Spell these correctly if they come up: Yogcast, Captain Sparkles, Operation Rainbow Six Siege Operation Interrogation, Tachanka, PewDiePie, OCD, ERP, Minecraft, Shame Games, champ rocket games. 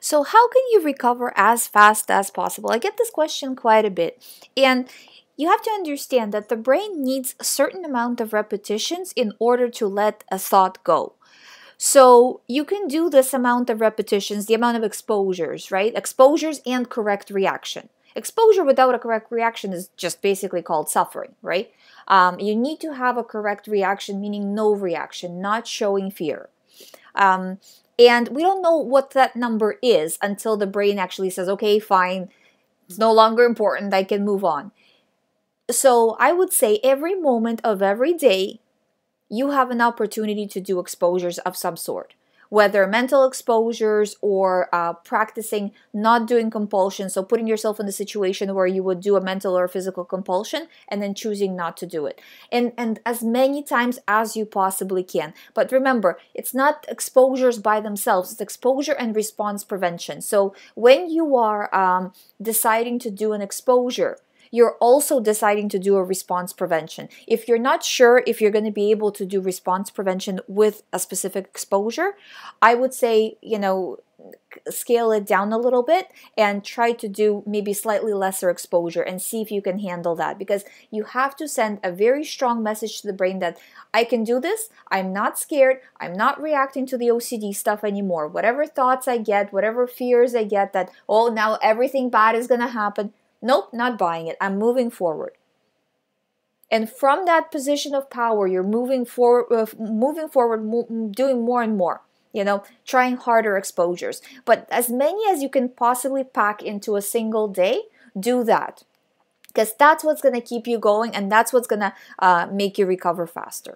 So how can you recover as fast as possible? I get this question quite a bit, and you have to understand that the brain needs a certain amount of repetitions in order to let a thought go. So you can do this amount of repetitions, the amount of exposures, right? Exposures and correct reaction. Exposure without a correct reaction is just basically called suffering, right? You need to have a correct reaction, meaning no reaction, not showing fear. And we don't know what that number is until the brain actually says, okay, fine, it's no longer important, I can move on. So I would say every moment of every day, you have an opportunity to do exposures of some sort, whether mental exposures or practicing not doing compulsion. So putting yourself in the situation where you would do a mental or physical compulsion and then choosing not to do it. And as many times as you possibly can. But remember, it's not exposures by themselves. It's exposure and response prevention. So when you are deciding to do an exposure, you're also deciding to do a response prevention. If you're not sure if you're going to be able to do response prevention with a specific exposure, I would say, you know, scale it down a little bit and try to do maybe slightly lesser exposure and see if you can handle that, because you have to send a very strong message to the brain that I can do this, I'm not scared, I'm not reacting to the OCD stuff anymore. Whatever thoughts I get, whatever fears I get that, oh, now everything bad is going to happen, nope, not buying it. I'm moving forward. And from that position of power, you're moving forward, doing more and more, you know, trying harder exposures. But as many as you can possibly pack into a single day, do that. Because that's what's going to keep you going, and that's what's going to make you recover faster.